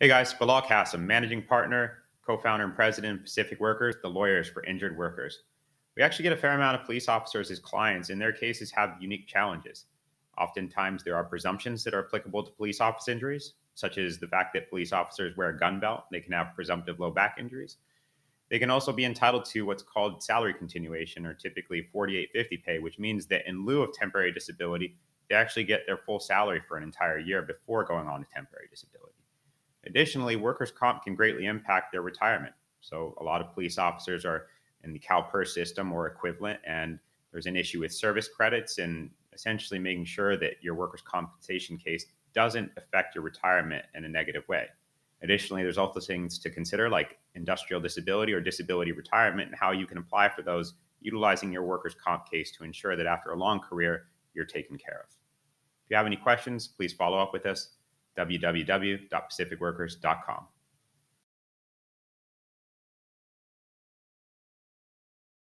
Hey guys, Bilal Kassam, managing partner, co-founder and president of Pacific Workers, the lawyers for injured workers. We actually get a fair amount of police officers as clients, and their cases have unique challenges. Oftentimes there are presumptions that are applicable to police officer injuries, such as the fact that police officers wear a gun belt. They can have presumptive low back injuries. They can also be entitled to what's called salary continuation, or typically 48/50 pay, which means that in lieu of temporary disability, they actually get their full salary for an entire year before going on to temporary disability. Additionally, workers' comp can greatly impact their retirement. So a lot of police officers are in the CalPERS system or equivalent, and there's an issue with service credits and essentially making sure that your workers' compensation case doesn't affect your retirement in a negative way. Additionally, there's also things to consider like industrial disability or disability retirement and how you can apply for those utilizing your workers' comp case to ensure that after a long career, you're taken care of. If you have any questions, please follow up with us, www.pacificworkers.com.